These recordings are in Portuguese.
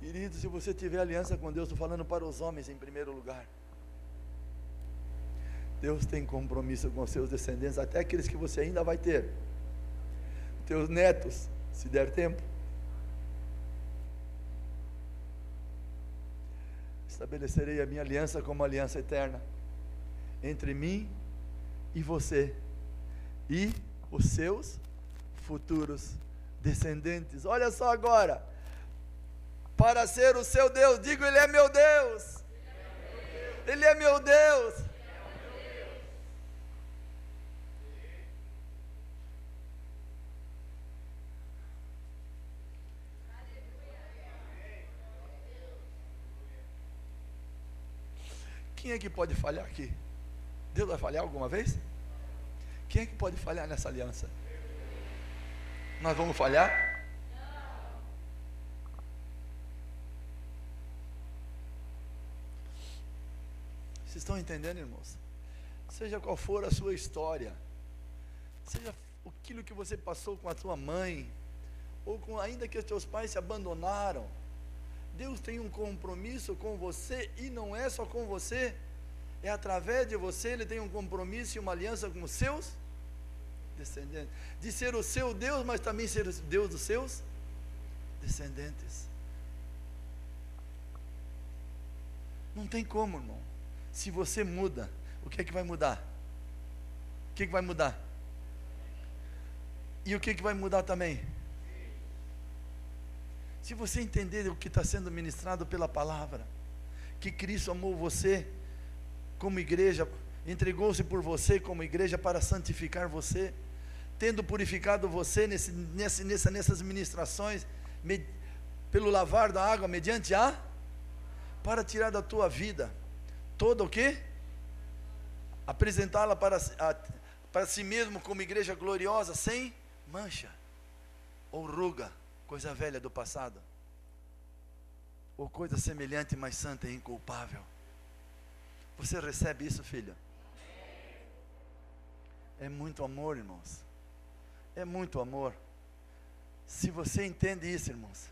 Querido, se você tiver aliança com Deus, estou falando para os homens em primeiro lugar. Deus tem compromisso com seus descendentes, até aqueles que você ainda vai ter. Teus netos, se der tempo. Estabelecerei a minha aliança como aliança eterna, entre mim e você, e os seus futuros descendentes. Olha só agora, para ser o seu Deus, digo, Ele é meu Deus, Ele é meu Deus. Quem é que pode falhar aqui? Deus vai falhar alguma vez? Quem é que pode falhar nessa aliança? Nós vamos falhar? Vocês estão entendendo, irmãos? Seja qual for a sua história, seja aquilo que você passou com a sua mãe, ou com, ainda que os seus pais se abandonaram, Deus tem um compromisso com você, e não é só com você, é através de você. Ele tem um compromisso e uma aliança com os seus descendentes, de ser o seu Deus, mas também ser o Deus dos seus descendentes. Não tem como, irmão. Se você muda, o que é que vai mudar? O que é que vai mudar? E o que é que vai mudar também? Se você entender o que está sendo ministrado pela palavra, que Cristo amou você como igreja, entregou-se por você como igreja para santificar você, tendo purificado você nessas ministrações, pelo lavar da água, mediante a, para tirar da tua vida, toda o quê? Apresentá-la para si mesmo como igreja gloriosa, sem mancha ou ruga, coisa velha do passado, ou coisa semelhante, mas santa e inculpável. Você recebe isso, filha? É muito amor, irmãos. É muito amor. Se você entende isso, irmãos,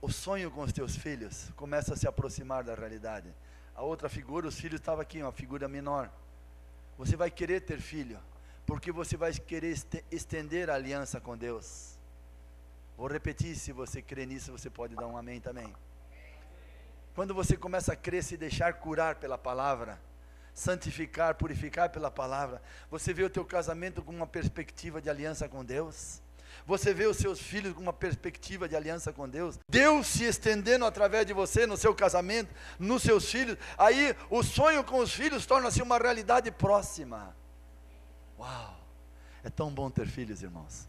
o sonho com os teus filhos começa a se aproximar da realidade. A outra figura, os filhos estavam aqui, uma figura menor. Você vai querer ter filho, porque você vai querer estender a aliança com Deus. Vou repetir, se você crê nisso, você pode dar um amém também. Quando você começa a crer, se deixar curar pela palavra, santificar, purificar pela palavra, você vê o teu casamento com uma perspectiva de aliança com Deus, você vê os seus filhos com uma perspectiva de aliança com Deus, Deus se estendendo através de você, no seu casamento, nos seus filhos. Aí o sonho com os filhos torna-se uma realidade próxima. Uau, é tão bom ter filhos, irmãos.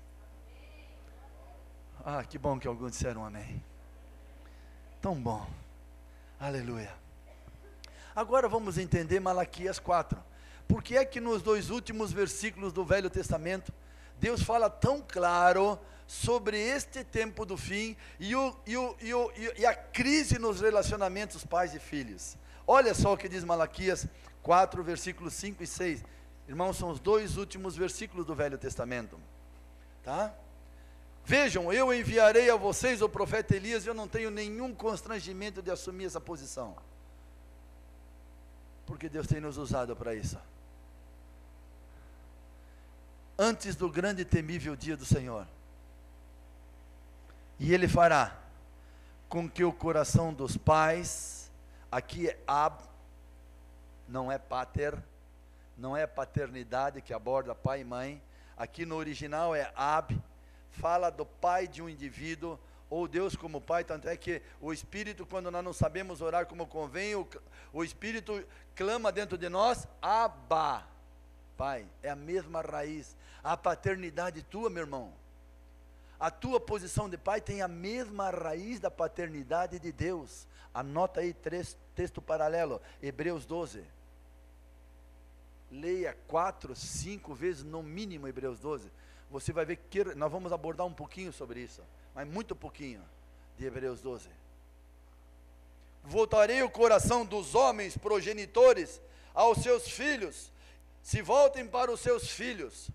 Ah, que bom que alguns disseram amém. Tão bom. Aleluia. Agora vamos entender Malaquias 4. Por que é que nos dois últimos versículos do Velho Testamento, Deus fala tão claro sobre este tempo do fim e a crise nos relacionamentos pais e filhos? Olha só o que diz Malaquias 4, versículos 5 e 6. Irmãos, são os dois últimos versículos do Velho Testamento. Tá? Vejam, eu enviarei a vocês o profeta Elias. Eu não tenho nenhum constrangimento de assumir essa posição, porque Deus tem nos usado para isso. Antes do grande e temível dia do Senhor, e Ele fará com que o coração dos pais, aqui é ab, não é pater, não é paternidade que aborda pai e mãe, aqui no original é ab, fala do pai de um indivíduo, ou Deus como pai. Tanto é que o Espírito, quando nós não sabemos orar como convém, o Espírito clama dentro de nós, Abba, Pai. É a mesma raiz. A paternidade tua, meu irmão, a tua posição de pai tem a mesma raiz da paternidade de Deus. Anota aí, texto paralelo, Hebreus 12, leia 4, 5 vezes no mínimo Hebreus 12, você vai ver que nós vamos abordar um pouquinho sobre isso, mas muito pouquinho, de Hebreus 12. Voltarei o coração dos homens progenitores aos seus filhos, se voltem para os seus filhos,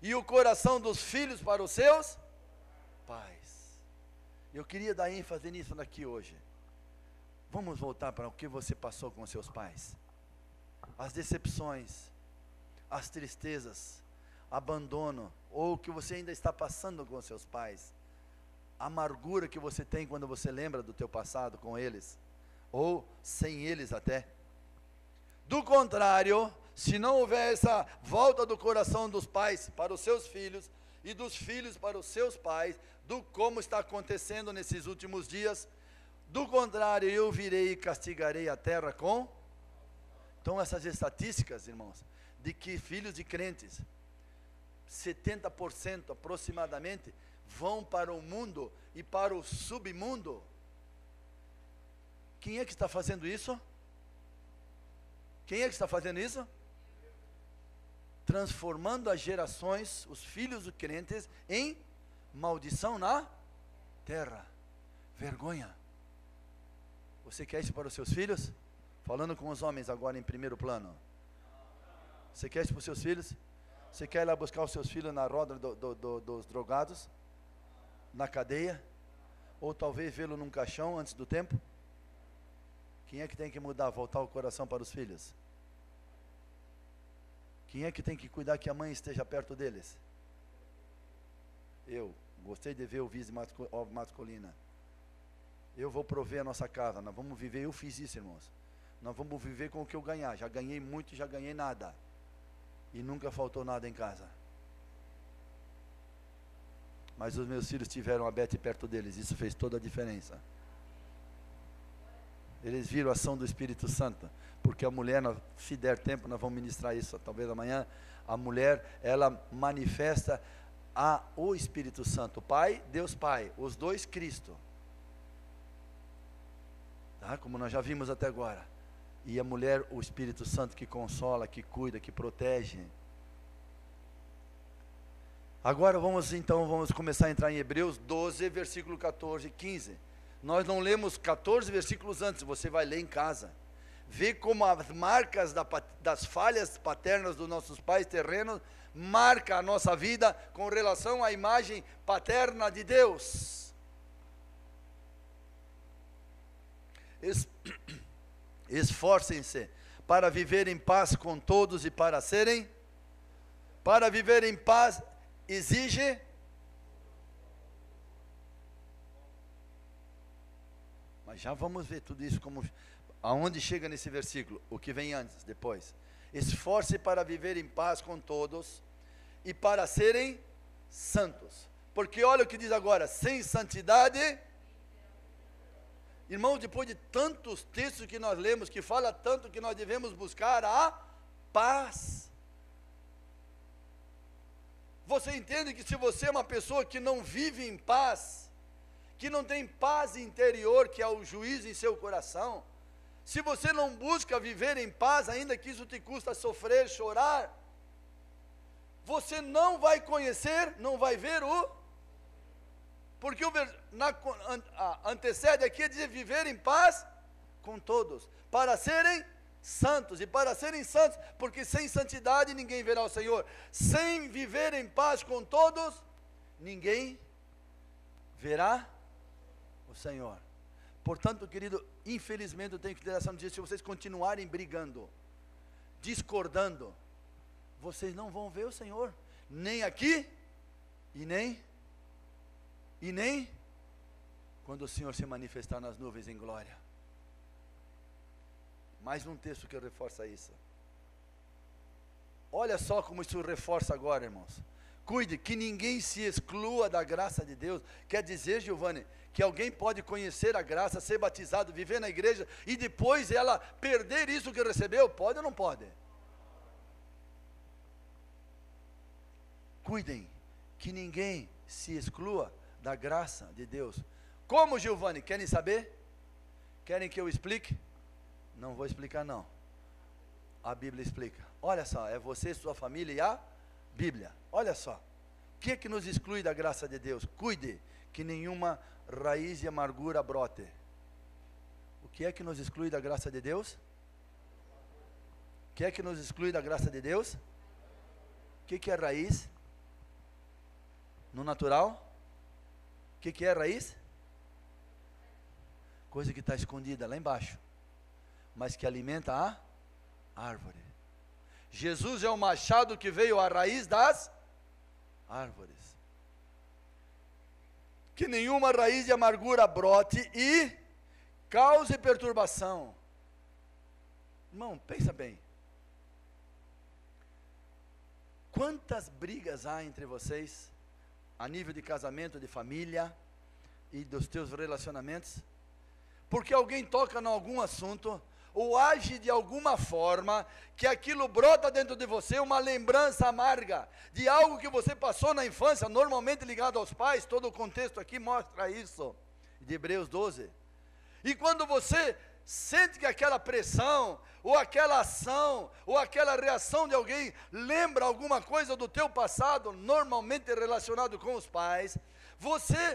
e o coração dos filhos para os seus pais. Eu queria dar ênfase nisso daqui hoje. Vamos voltar para o que você passou com seus pais. As decepções, as tristezas, abandono, ou o que você ainda está passando com seus pais. A amargura que você tem quando você lembra do teu passado com eles, ou sem eles até. Do contrário, se não houver essa volta do coração dos pais para os seus filhos, e dos filhos para os seus pais, do como está acontecendo nesses últimos dias, do contrário, eu virei e castigarei a terra com... Então essas estatísticas, irmãos, de que filhos de crentes, 70% aproximadamente, vão para o mundo e para o submundo. Quem é que está fazendo isso? Quem é que está fazendo isso? Transformando as gerações, os filhos dos crentes, em maldição na terra. Vergonha. Você quer isso para os seus filhos? Falando com os homens agora em primeiro plano. Você quer isso para os seus filhos? Você quer ir lá buscar os seus filhos na roda dos drogados? Na cadeia? Ou talvez vê-lo num caixão antes do tempo? Quem é que tem que mudar, voltar o coração para os filhos? Quem é que tem que cuidar que a mãe esteja perto deles? Eu gostei de ver o vice masculina. Eu vou prover a nossa casa, nós vamos viver, eu fiz isso, irmãos. Nós vamos viver com o que eu ganhar, já ganhei muito, já ganhei nada. E nunca faltou nada em casa. Mas os meus filhos tiveram a Beth perto deles, isso fez toda a diferença. Eles viram a ação do Espírito Santo, porque a mulher, se der tempo, nós vamos ministrar isso, talvez amanhã, a mulher, ela manifesta o Espírito Santo, Pai, Deus Pai, os dois Cristo. Tá? Como nós já vimos até agora. E a mulher, o Espírito Santo que consola, que cuida, que protege. Agora vamos começar a entrar em Hebreus 12, versículo 14 e 15. Nós não lemos 14 versículos antes, você vai ler em casa. Vê como as marcas das falhas paternas dos nossos pais terrenos marca a nossa vida com relação à imagem paterna de Deus. Esforcem-se para viver em paz com todos e para viver em paz exige já vamos ver tudo isso, como aonde chega nesse versículo, o que vem antes, depois. Esforce para viver em paz com todos e para serem santos, porque olha o que diz agora, sem santidade, irmão, depois de tantos textos que nós lemos, que fala tanto que nós devemos buscar a paz, você entende que se você é uma pessoa que não vive em paz, que não tem paz interior, que é o juízo em seu coração, se você não busca viver em paz, ainda que isso te custa sofrer, chorar, você não vai conhecer, não vai ver o, porque antecede aqui, diz viver em paz com todos, para serem santos, e para serem santos, porque sem santidade ninguém verá o Senhor, sem viver em paz com todos, ninguém verá o Senhor. Portanto, querido, infelizmente eu tenho que ter essa notícia, se vocês continuarem brigando, discordando, vocês não vão ver o Senhor, nem aqui, e nem quando o Senhor se manifestar nas nuvens em glória. Mais um texto que reforça isso. Olha só como isso reforça agora, irmãos. Cuide, que ninguém se exclua da graça de Deus. Quer dizer, Giovani, que alguém pode conhecer a graça, ser batizado, viver na igreja, e depois ela perder isso que recebeu? Pode ou não pode? Cuidem, que ninguém se exclua da graça de Deus. Como, Giovani? Querem saber? Querem que eu explique? Não vou explicar não. A Bíblia explica. Olha só, é você, sua família e a Bíblia, olha só, o que é que nos exclui da graça de Deus? Cuide que nenhuma raiz de amargura brote. O que é que nos exclui da graça de Deus? O que é que nos exclui da graça de Deus? O que é raiz? No natural? O que é raiz? coisa que está escondida lá embaixo, mas que alimenta a árvore. Jesus é o machado que veio à raiz das árvores, que nenhuma raiz de amargura brote e cause perturbação. Irmão, pensa bem, quantas brigas há entre vocês, a nível de casamento, de família, e dos teus relacionamentos, porque alguém toca em algum assunto, ou age de alguma forma, que aquilo brota dentro de você, uma lembrança amarga, de algo que você passou na infância, normalmente ligado aos pais. Todo o contexto aqui mostra isso, de Hebreus 12, e quando você sente que aquela pressão, ou aquela ação, ou aquela reação de alguém, lembra alguma coisa do teu passado, normalmente relacionado com os pais, você